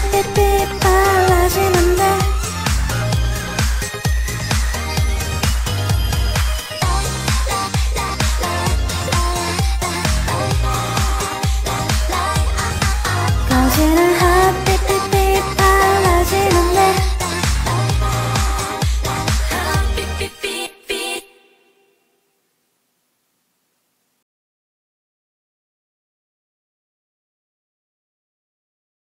Beep, beep, beep.